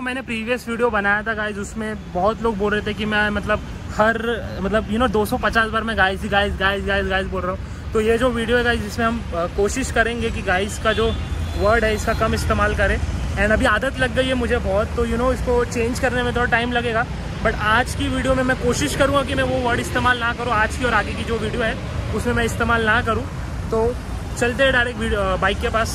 आपको मैंने previous video बनाया था गाइज, उसमें बहुत लोग बोल रहे थे कि मैं मतलब 250 बार मैं गाइज बोल रहा हूँ। तो ये जो वीडियो है गाइज, इसमें हम कोशिश करेंगे कि गाइज का जो वर्ड है इसका कम इस्तेमाल करें। एंड अभी आदत लग गई है मुझे बहुत, तो इसको चेंज करने में थोड़ा टाइम लगेगा, बट आज की वीडियो में मैं कोशिश करूँगा कि मैं वो वर्ड इस्तेमाल ना करूँ। आज की और आगे की जो वीडियो है उसमें मैं इस्तेमाल ना करूँ। तो चलते हैं डायरेक्ट बाइक के पास।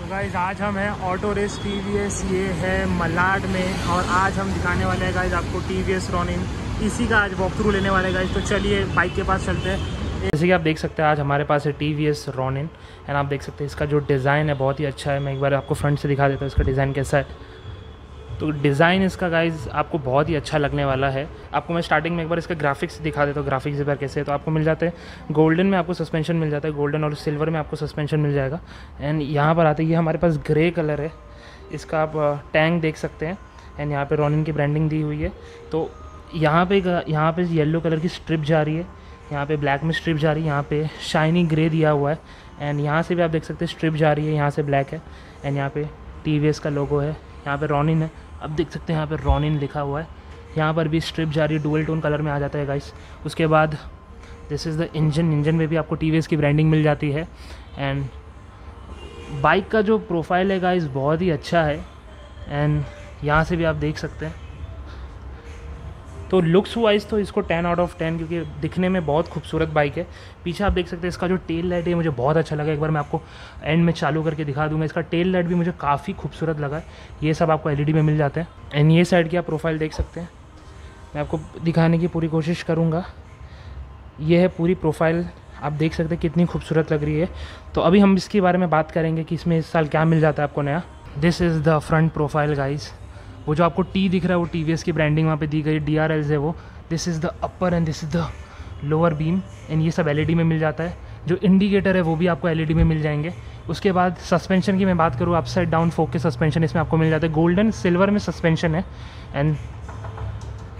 तो गाइज आज हम हैं ऑटो रेस टीवीएस, ये है मलाड में, और आज हम दिखाने वाले हैं गाइज आपको टीवीएस रॉनिन, इसी का आज वॉक थ्रू लेने वाले हैं गाइज। तो चलिए बाइक के पास चलते हैं। जैसे कि आप देख सकते हैं आज हमारे पास है टीवीएस रॉनिन, एंड आप देख सकते हैं इसका जो डिज़ाइन है बहुत ही अच्छा है। मैं एक बार आपको फ्रंट से दिखा देता हूँ इसका डिज़ाइन कैसा है। तो डिज़ाइन इसका गाइज आपको बहुत ही अच्छा लगने वाला है। आपको मैं स्टार्टिंग में एक बार इसका ग्राफिक्स दिखा देता हूँ, ग्राफिक्स एक बार कैसे है। तो आपको मिल जाते हैं गोल्डन में, आपको सस्पेंशन मिल जाता है, गोल्डन और सिल्वर में आपको सस्पेंशन मिल जाएगा। एंड यहाँ पर आते ही हमारे पास ग्रे कलर है, इसका आप टैंक देख सकते हैं। एंड यहाँ पर रॉनिन की ब्रांडिंग दी हुई है। तो यहाँ पर येलो कलर की स्ट्रिप जा रही है, यहाँ पे ब्लैक में स्ट्रिप जा रही है, यहाँ पे शाइनी ग्रे दिया हुआ है। एंड यहाँ से भी आप देख सकते हैं स्ट्रिप जा रही है, यहाँ से ब्लैक है। एंड यहाँ पे टीवीएस का लोगो है, यहाँ पे रॉनिन है, अब देख सकते हैं यहाँ पे रॉनिन लिखा हुआ है। यहाँ पर भी स्ट्रिप जा रही है, डुअल टोन कलर में आ जाता है गाइस। उसके बाद this is the engine, engine में भी आपको टीवीएस की ब्रांडिंग मिल जाती है। एंड बाइक का जो प्रोफाइल है गाइस बहुत ही अच्छा है। एंड यहाँ से भी आप देख सकते हैं। तो लुक्स वाइज तो इसको 10 आउट ऑफ 10, क्योंकि दिखने में बहुत खूबसूरत बाइक है। पीछे आप देख सकते हैं इसका जो टेल लाइट है मुझे बहुत अच्छा लगा। एक बार मैं आपको एंड में चालू करके दिखा दूंगा, इसका टेल लाइट भी मुझे काफ़ी खूबसूरत लगा है। ये सब आपको एलईडी में मिल जाते हैं। एंड ये साइड की आप प्रोफाइल देख सकते हैं, मैं आपको दिखाने की पूरी कोशिश करूँगा। ये है पूरी प्रोफाइल, आप देख सकते हैं कितनी खूबसूरत लग रही है। तो अभी हम इसके बारे में बात करेंगे कि इसमें इस साल क्या मिल जाता है आपको नया। This is the front profile guys. वो जो आपको टी दिख रहा है वो टीवीएस की ब्रांडिंग वहाँ पे दी गई, DRLs है वो। This is the upper and this is the lower beam. And ये सब एलईडी में मिल जाता है। जो इंडिकेटर है वो भी आपको एलईडी में मिल जाएंगे। उसके बाद सस्पेंशन की मैं बात करूँ, अपसाइड डाउन फोकस सस्पेंशन इसमें आपको मिल जाता है, गोल्डन सिल्वर में सस्पेंशन है। एंड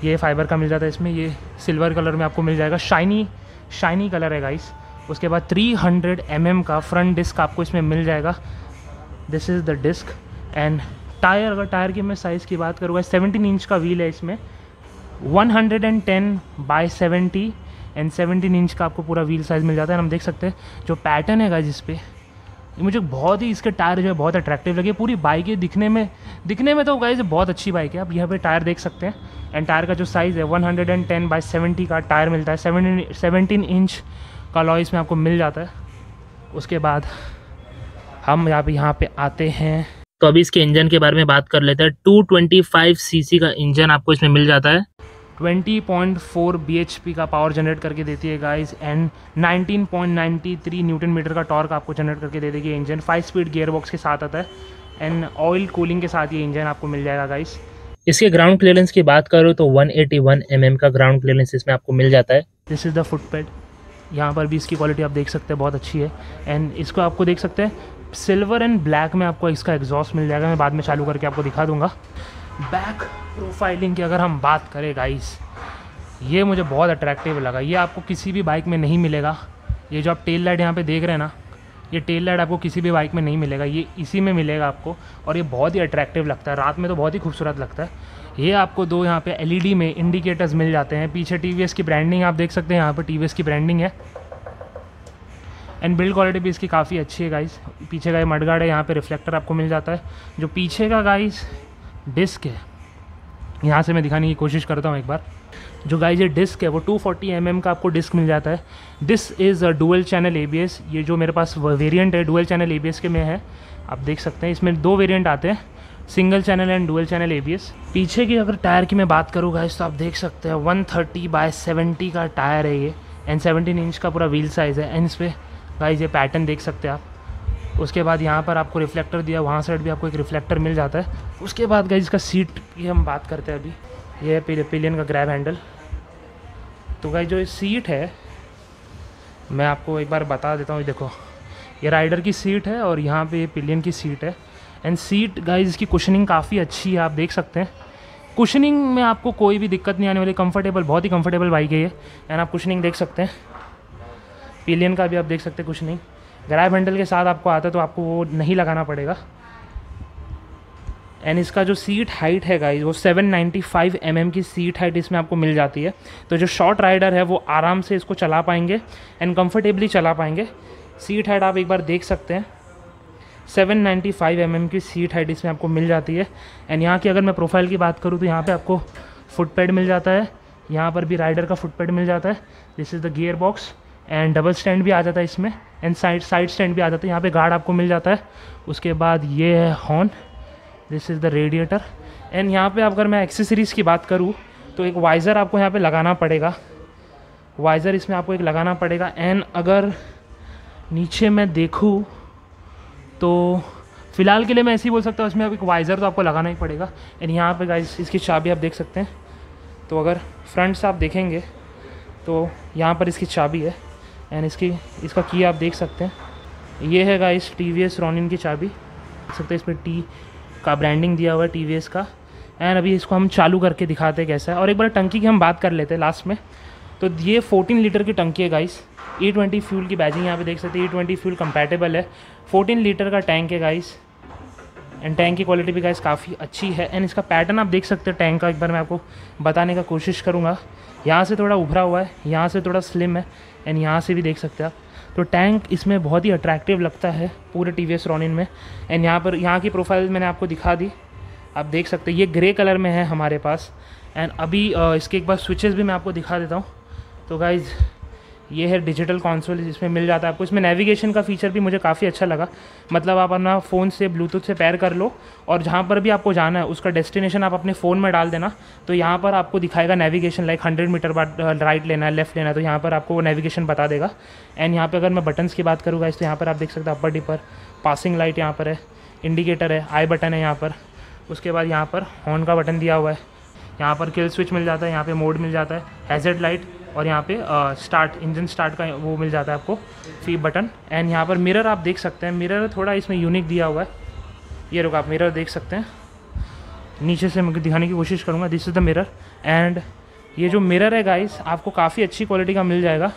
ये फाइबर का मिल जाता है इसमें, ये सिल्वर कलर में आपको मिल जाएगा, शाइनी कलर है गाइस। उसके बाद 300 mm का फ्रंट डिस्क आपको इसमें मिल जाएगा। This is the disc. And tyre, अगर टायर की मैं साइज़ की बात करूँगा, 17 इंच का व्हील है इसमें, 110/70 एंड 17 इंच का आपको पूरा व्हील साइज़ मिल जाता है। हम देख सकते हैं जो पैटर्न है जिस पे, मुझे बहुत ही इसके टायर जो है बहुत अट्रैक्टिव लगे। पूरी बाइक है दिखने में तो गाइज बहुत अच्छी बाइक है। आप यहाँ पे टायर देख सकते हैं। एंड टायर का जो साइज़ है 110/70 का टायर मिलता है, 17 इंच का अलॉय इसमें आपको मिल जाता है। उसके बाद हम यहाँ पे आते हैं। तो अभी इसके इंजन के बारे में बात कर लेते हैं। 225 सीसी का इंजन आपको इसमें मिल जाता है, 20.4 bhp का पावर जनरेट करके देती है गाइस। एंड 19.93 न्यूटन मीटर का टॉर्क आपको जनरेट करके दे देगी इंजन। 5-स्पीड गियर बॉक्स के साथ आता है। एंड ऑयल कूलिंग के साथ ये इंजन आपको मिल जाएगा गाइस। इसके ग्राउंड क्लियरेंस की बात करो तो 181 mm का ग्राउंड क्लियरेंस इसमें आपको मिल जाता है। दिस इज़ द फुटपैड, यहाँ पर भी इसकी क्वालिटी आप देख सकते हैं बहुत अच्छी है। एंड इसको आपको देख सकते हैं सिल्वर एंड ब्लैक में आपको इसका एग्जॉस्ट मिल जाएगा, मैं बाद में चालू करके आपको दिखा दूंगा। बैक प्रोफाइलिंग की अगर हम बात करें गाइस, ये मुझे बहुत अट्रैक्टिव लगा, ये आपको किसी भी बाइक में नहीं मिलेगा। ये जो आप टेल लाइट यहाँ पे देख रहे हैं ना, ये टेल लाइट आपको किसी भी बाइक में नहीं मिलेगा, ये इसी में मिलेगा आपको। और ये बहुत ही अट्रैक्टिव लगता है, रात में तो बहुत ही खूबसूरत लगता है। ये आपको दो यहाँ पर LED में इंडिकेटर्स मिल जाते हैं। पीछे TVS की ब्रांडिंग आप देख सकते हैं, यहाँ पर TVS की ब्रांडिंग है। एंड बिल्ड क्वालिटी भी इसकी काफ़ी अच्छी है गाइस। पीछे का मडगार्ड है, यहाँ पे रिफ्लेक्टर आपको मिल जाता है। जो पीछे का गाइस डिस्क है, यहाँ से मैं दिखाने की कोशिश करता हूँ एक बार। जो गाइस ये डिस्क है वो 240 mm का आपको डिस्क मिल जाता है। This is dual channel ABS। ये जो मेरे पास वेरिएंट है डुअल चैनल ABS के में है, आप देख सकते हैं। इसमें दो वेरिएंट आते हैं, single channel and dual channel ABS। पीछे की अगर टायर की मैं बात करूँ गाइस तो आप देख सकते हैं 130/70 का टायर है ये। एंड 17 इंच का पूरा व्हील साइज़ है। एंड इस पर गाइस ये पैटर्न देख सकते हैं आप। उसके बाद यहाँ पर आपको रिफ्लेक्टर दिया, वहाँ साइड भी आपको एक रिफ्लेक्टर मिल जाता है। उसके बाद गाइस इसका सीट की हम बात करते हैं। अभी ये है पिलियन का ग्रैब हैंडल। तो गाइस जो सीट है मैं आपको एक बार बता देता हूँ, देखो ये राइडर की सीट है और यहाँ पे ये पिलियन की सीट है। एंड सीट गाइस इसकी कुशनिंग काफ़ी अच्छी है, आप देख सकते हैं। कुशनिंग में आपको कोई भी दिक्कत नहीं आने वाली, कम्फर्टेबल, बहुत ही कम्फर्टेबल बाइक है ये। एंड आप कुशनिंग देख सकते हैं, पिलियन का भी आप देख सकते हैं कुछ नहीं। ग्रैब हैंडल के साथ आपको आता है तो आपको वो नहीं लगाना पड़ेगा। एंड इसका जो सीट हाइट है गाइस वो 795 mm की सीट हाइट इसमें आपको मिल जाती है। तो जो शॉर्ट राइडर है वो आराम से इसको चला पाएंगे एंड कंफर्टेबली चला पाएंगे। सीट हाइट आप एक बार देख सकते हैं, 795 mm की सीट हाइट इसमें आपको मिल जाती है। एंड यहाँ की अगर मैं प्रोफाइल की बात करूँ तो यहाँ पे आपको फुटपैड मिल जाता है, यहाँ पर भी राइडर का फुटपैड मिल जाता है। This is the gear box and double stand भी आ जाता है इसमें एंड साइड स्टैंड भी आ जाता है। यहाँ पे गार्ड आपको मिल जाता है। उसके बाद ये है horn, this is the radiator. And यहाँ पे अगर मैं एक्सेसरीज़ की बात करूँ तो एक वाइज़र आपको यहाँ पे लगाना पड़ेगा, वाइज़र इसमें आपको एक लगाना पड़ेगा। एंड अगर नीचे मैं देखूँ तो फ़िलहाल के लिए मैं ऐसे ही बोल सकता हूँ, इसमें अब एक वाइज़र तो आपको लगाना ही पड़ेगा। एंड यहाँ पे गाइस इसकी चाबी आप देख सकते हैं, तो अगर फ्रंट से आप देखेंगे तो यहाँ पर इसकी चाबी है एंड इसका की आप देख सकते हैं। ये है गाइस TVS Ronin की चाबी, देख सकते हैं इसमें टी का ब्रांडिंग दिया हुआ है TVS का। एंड अभी इसको हम चालू करके दिखाते हैं कैसा है, और एक बार टंकी की हम बात कर लेते हैं लास्ट में। तो ये 14 लीटर की टंकी है गाइस, E20 फ्यूल की बैजिंग यहाँ पे देख सकते हैं, E20 फ्यूल कंपैटिबल है। 14 लीटर का टैंक है गाइस एंड टैंक की क्वालिटी भी गाइस काफ़ी अच्छी है। एंड इसका पैटर्न आप देख सकते हैं टैंक का, एक बार मैं आपको बताने का कोशिश करूँगा। यहाँ से थोड़ा उभरा हुआ है, यहाँ से थोड़ा स्लिम है एंड यहाँ से भी देख सकते हैं आप। तो टैंक इसमें बहुत ही अट्रैक्टिव लगता है पूरे TVS Ronin में। एंड यहाँ की प्रोफाइल मैंने आपको दिखा दी, आप देख सकते हैं ये ग्रे कलर में है हमारे पास। एंड अभी इसके एक बार स्विचेस भी मैं आपको दिखा देता हूँ। तो गाइज़ ये है डिजिटल कंसोल, इसमें मिल जाता है आपको। इसमें नेविगेशन का फीचर भी मुझे काफ़ी अच्छा लगा, मतलब आप अपना फ़ोन से ब्लूटूथ से पैर कर लो और जहाँ पर भी आपको जाना है उसका डेस्टिनेशन आप अपने फ़ोन में डाल देना, तो यहाँ पर आपको दिखाएगा नेविगेशन, लाइक 100 मीटर बाद राइट लेना है, लेफ़्ट लेना है, तो यहाँ पर आपको नेविगेशन बता देगा। एंड यहाँ पर अगर मैं बटन्स की बात करूँगा तो यहाँ पर आप देख सकते हैं अपर डिपर, पासिंग लाइट यहाँ पर है, इंडिकेटर है, आई बटन है यहाँ पर। उसके बाद यहाँ पर हॉर्न का बटन दिया हुआ है, यहाँ पर किल स्विच मिल जाता है, यहाँ पर मोड मिल जाता है, हैजर्ड लाइट, और यहाँ पे स्टार्ट इंजन स्टार्ट का वो मिल जाता है आपको फी बटन। एंड यहाँ पर मिरर आप देख सकते हैं, मिरर थोड़ा इसमें यूनिक दिया हुआ है, ये रुक आप मिरर देख सकते हैं, नीचे से मैं दिखाने की कोशिश करूँगा। This is the mirror and ये जो मिरर है गाइस आपको काफ़ी अच्छी क्वालिटी का मिल जाएगा।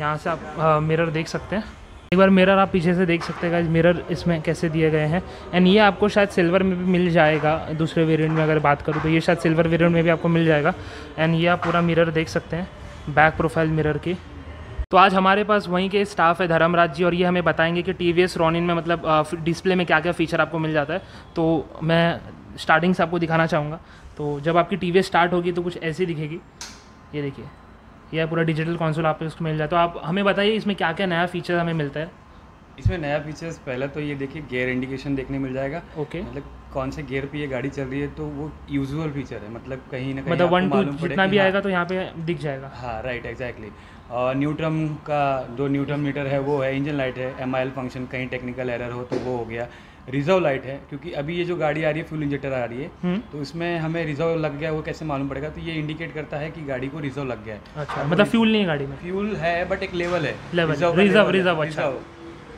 यहाँ से आप मिरर देख सकते हैं, एक बार मिरर आप पीछे से देख सकते हैं गाइस, मिरर इसमें कैसे दिए गए हैं। एंड ये आपको शायद सिल्वर में भी मिल जाएगा, दूसरे वेरिएंट में अगर बात करूँ तो ये शायद सिल्वर वेरिएंट में भी आपको मिल जाएगा। एंड ये आप पूरा मिरर देख सकते हैं, बैक प्रोफाइल मिरर की। तो आज हमारे पास वहीं के स्टाफ है धर्मराज जी, और ये हमें बताएंगे कि TVS Ronin में मतलब डिस्प्ले में क्या क्या फ़ीचर आपको मिल जाता है। तो मैं स्टार्टिंग से आपको दिखाना चाहूँगा। तो जब आपकी TVS स्टार्ट होगी तो कुछ ऐसी दिखेगी, ये देखिए, यह पूरा डिजिटल कंसोल आपको इसको मिल जाता है। तो आप हमें बताइए इसमें क्या क्या नया फीचर हमें मिलता है। इसमें नया फीचर्स पहला तो ये देखिए गियर इंडिकेशन देखने मिल जाएगा। ओके, मतलब कौन से गियर पे ये गाड़ी चल रही है, तो वो यूजुअल फीचर है, मतलब कहीं ना कहीं मतलब 1-2 जितना भी आएगा तो यहाँ पे दिख जाएगा। हाँ राइट, एग्जैक्टली। न्यूट्रम का जो न्यूट्रम मीटर है वो है, इंजन लाइट है, MIL फंक्शन कहीं टेक्निकल एरर हो तो वो हो गया, रिजर्व लाइट है, क्योंकि अभी ये जो गाड़ी आ रही है फ्यूल इंजेक्टर आ रही है तो इसमें हमें रिजर्व लग गया वो कैसे मालूम पड़ेगा, तो ये इंडिकेट करता है कि गाड़ी को रिजर्व लग गया है। अच्छा, मतलब फ्यूल नहीं गाड़ी में, फ्यूल है बट एक लेवल है,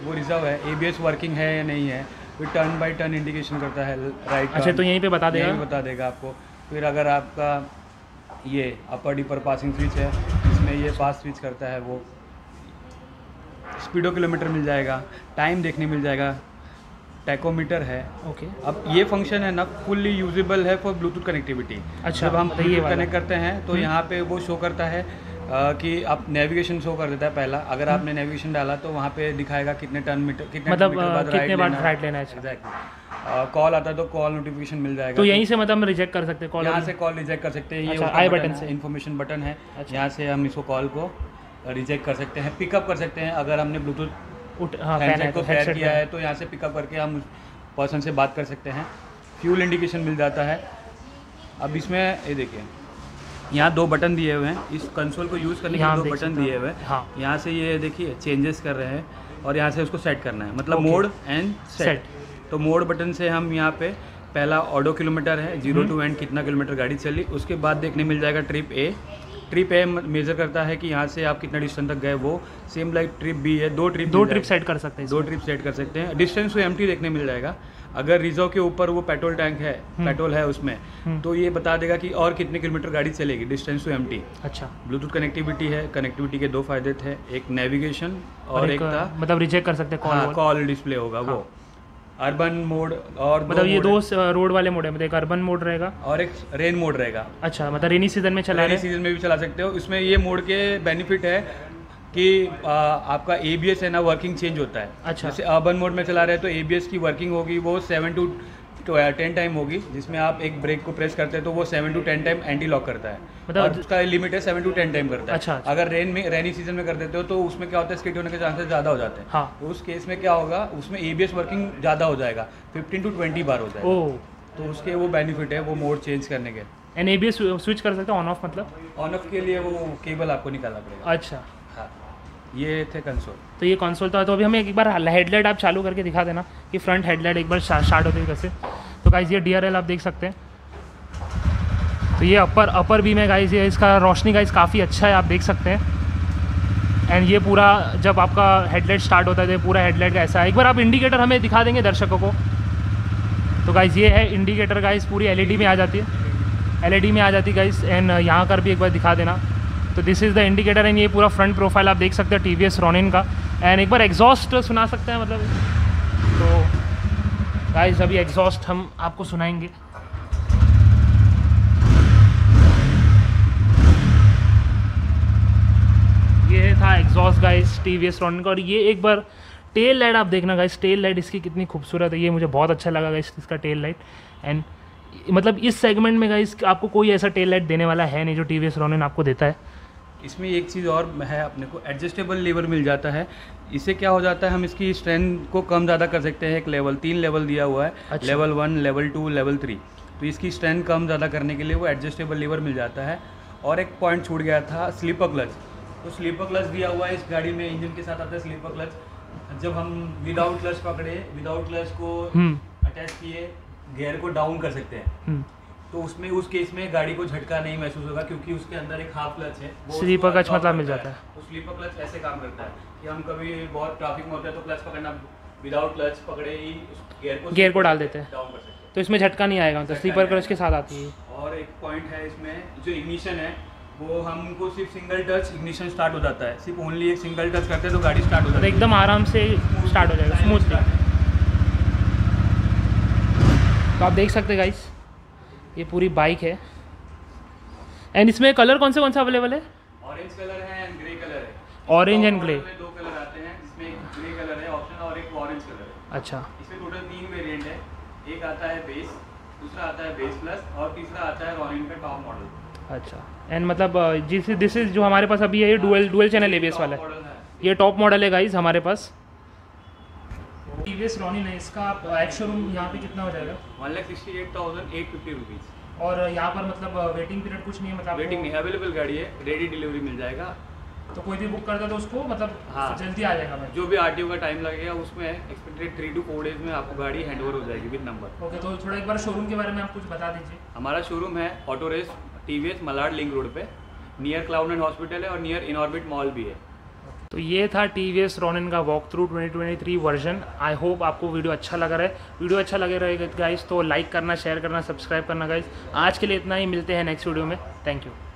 वो रिजर्व है। ABS वर्किंग है या नहीं है, फिर टर्न बाय टर्न इंडिकेशन करता है राइट। अच्छा, तो यहीं पे बता देगा, यहीं बता देगा आपको। फिर अगर आपका ये अपर डिपर पासिंग स्विच है, इसमें ये पास स्विच करता है, वो स्पीडो किलोमीटर मिल जाएगा, टाइम देखने मिल जाएगा, टैकोमीटर है। ओके, अब ये फंक्शन है ना फुल्ली यूजेबल है फॉर ब्लूटूथ कनेक्टिविटी। अच्छा, जब हम कनेक्ट करते हैं तो यहाँ पे वो शो करता है कि आप नेविगेशन शो कर देता है पहला, अगर आपने नेविगेशन डाला तो वहाँ पे दिखाएगा कितने टर्न मीटर, कितने मतलब कितने बार राइट लेना है। एग्जैक्टली, कॉल आता है तो कॉल नोटिफिकेशन मिल जाएगा, तो यहीं से मतलब हम रिजेक्ट कर सकते हैं कॉल, यहाँ से कॉल रिजेक्ट कर सकते हैं। ये आई बटन से इन्फॉर्मेशन बटन है, यहाँ से हम इसको कॉल को रिजेक्ट कर सकते हैं, पिकअप कर सकते हैं। अगर हमने ब्लूटूथ हैंडसेट को पेयर किया है तो यहाँ से पिकअप करके हम पर्सन से बात कर सकते हैं। फ्यूल इंडिकेशन मिल जाता है। अब इसमें ये देखिए यहाँ दो बटन दिए हुए हैं, इस कंसोल को यूज़ करने के लिए दो बटन दिए हुए हैं। हाँ, यहाँ से ये देखिए चेंजेस कर रहे हैं और यहाँ से उसको सेट करना है, मतलब मोड एंड सेट। तो मोड बटन से हम यहाँ पे पहला ऑडो किलोमीटर है, 0 to 100 कितना किलोमीटर गाड़ी चली, उसके बाद देखने मिल जाएगा trip A. Trip A measure करता है कि यहाँ से आप कितना डिस्टेंस तक गए, वो सेम लाइक ट्रिप बी है, दो ट्रिप सेट कर सकते हैं, डिस्टेंस टू एम्प्टी देखने मिल जाएगा। अगर रिजर्व के ऊपर वो पेट्रोल टैंक है, पेट्रोल है उसमें, तो ये बता देगा कि और कितने किलोमीटर गाड़ी चलेगी, डिस्टेंस टू एम्प्टी। अच्छा, ब्लूटूथ कनेक्टिविटी है, कनेक्टिविटी के दो फायदे थे, एक नेविगेशन और एक था मतलब रिजेक्ट कर सकते हैं कॉल, डिस्प्ले होगा वो। अर्बन मोड और मतलब ये दो रोड वाले मोड है, मतलब एक अर्बन मोड रहेगा और एक रेन मोड रहेगा। अच्छा, मतलब रेनी सीजन में चला, रेनी सीजन में भी चला सकते हो। इसमें ये मोड के बेनिफिट है कि आपका ABS है ना, वर्किंग चेंज होता है। अच्छा, जैसे अर्बन मोड में चला रहे हैं तो ABS की वर्किंग होगी वो 7 to 10 टाइम होगी, जिसमें आप एक ब्रेक को प्रेस करते हैं तो वो 7 to 10 टाइम एंटी लॉक करता है, मतलब उसका लिमिट है 7 to 10 टाइम करता है। अच्छा, अगर रेनी सीजन में कर देते हो तो उसमें क्या होता है, स्किड होने के चांसेस ज़्यादा हो जाते हैं। हाँ, तो उस केस में क्या होगा, उसमें ABS वर्किंग ज़्यादा हो जाएगा, 15 to 20 बार हो जाएगा। तो उसके वो बेनिफिट है वो मोड चेंज करने के। एंड ABS स्विच कर सकते हैं ऑन ऑफ, मतलब ऑन ऑफ के लिए वो केबल आपको निकालना पड़ेगा। अच्छा, ये थे कंसोल। तो ये कंसोल था। तो अभी हमें एक बार हेडलाइट आप चालू करके दिखा देना कि फ्रंट हेडलाइट एक बार स्टार्ट होती है कैसे। तो गाइज़ ये DRL आप देख सकते हैं। तो ये अपर बीम है गाइज़, ये इसका रोशनी गाइज़ काफ़ी अच्छा है, आप देख सकते हैं। एंड ये पूरा जब आपका हेडलाइट स्टार्ट होता है तो पूरा हेडलाइट का ऐसा है। एक बार आप इंडिकेटर हमें दिखा देंगे दर्शकों को। तो गाइज़ ये है इंडिकेटर गाइज़, पूरी LED में आ जाती है, LED में आ जाती है गाइज़। एंड यहाँ कर भी एक बार दिखा देना। तो this is the indicator and ये पूरा फ्रंट प्रोफाइल आप देख सकते हैं TVS Ronin का। एंड एक बार एग्जॉस्ट सुना सकते हैं, मतलब तो गाइस अभी एग्जॉस्ट हम आपको सुनाएंगे। ये था एग्जॉस्ट गाइस TVS Ronin का। और ये एक बार टेल लाइट आप देखना गाइस, टेल लाइट इसकी कितनी खूबसूरत है, ये मुझे बहुत अच्छा लगा गाइस इसका टेल लाइट। एंड मतलब इस सेगमेंट में गाइस आपको कोई ऐसा टेल लाइट देने वाला है नहीं जो TVS Ronin आपको देता है। इसमें एक चीज़ और है, अपने को एडजस्टेबल लेवल मिल जाता है। इससे क्या हो जाता है, हम इसकी स्ट्रेंथ को कम ज़्यादा कर सकते हैं। एक लेवल 3 लेवल दिया हुआ है। अच्छा। Level 1, level 2, level 3। तो इसकी स्ट्रेंथ कम ज़्यादा करने के लिए वो एडजस्टेबल लेवल मिल जाता है। और एक पॉइंट छूट गया था, स्लीपर क्लच। तो स्लीपर क्लच दिया हुआ है इस गाड़ी में, इंजन के साथ आता है स्लीपर क्लच। जब हम विदाउट क्लच पकड़े, विदाउट क्लच को अटैच किए, गियर को डाउन कर सकते हैं, तो उसमें उस केस में गाड़ी को झटका नहीं महसूस होगा, क्योंकि उसके अंदर एक हाफ क्लच है, स्लीपर क्लच मतलब मिल जाता है। तो स्लीपर क्लच ऐसे काम करता है कि हम कभी बहुत ट्रैफिक में होते हैं तो क्लच पकड़ना, विदाउट क्लच पकड़े ही गियर को डाल देते हैं, डाउन कर सकते हैं, तो इसमें झटका नहीं आएगा, तो स्लीपर क्लच के साथ आती है। और एक पॉइंट है इसमें, जो इग्निशन है वो हमको सिर्फ सिंगल टच इग्निशन स्टार्ट हो जाता है, सिर्फ ओनली एक सिंगल टच करते हैं तो गाड़ी स्टार्ट हो जाती है, एकदम आराम से स्टार्ट हो जाएगा, स्मूथ। तो आप देख सकते हैं गाइस ये पूरी बाइक है। एंड इसमें कलर कौन सा अवेलेबल है? ऑरेंज कलर है एंड ग्रे कलर है। ऑरेंज एंड ग्रे, दो कलर आते हैं, जिसमें एक ग्रे कलर है ऑप्शन और एक ऑरेंज कलर है। अच्छा, इसमें टोटल 3 वेरिएंट है। एक आता है बेस, दूसरा आता है बेस प्लस, और तीसरा आता है Ronin का टॉप मॉडल। अच्छा, एंड मतलब जिस दिस इज जो हमारे पास अभी है, ये डुअल चैनल ABS वाला है, ये टॉप मॉडल है गाइज हमारे पास। TVS Ronin है इसका। आप एक्स शोरूम यहाँ पे कितना हो जाएगा? 1,68,850 रुपीज़। और यहाँ पर मतलब वेटिंग पीरियड कुछ नहीं है, मतलब वेटिंग नहीं, अवेलेबल गाड़ी है, रेडी डिलीवरी मिल जाएगा। तो कोई भी बुक करता है तो उसको मतलब हाँ जल्दी आ जाएगा। मैं जो भी RTO का टाइम लगेगा उसमें एक्सपेक्टेड 3 to 4 डेज में आपको गाड़ी हैंड ओवर हो जाएगी विद नंबर। ओके, तो थोड़ा एक बार शोरूम के बारे में आप कुछ बता दीजिए। हमारा शोरूम है auto race TVS Malad link road पे, नियर क्लाउड एंड हॉस्पिटल है और नियर InOrbit मॉल भी है। तो ये था TVS Ronin का walk through 2023 version. I hope आपको वीडियो अच्छा लगा रहा है। वीडियो अच्छा लगे रहेगा गाइस तो लाइक करना, शेयर करना, सब्सक्राइब करना गाइस। आज के लिए इतना ही, मिलते हैं नेक्स्ट वीडियो में। Thank you.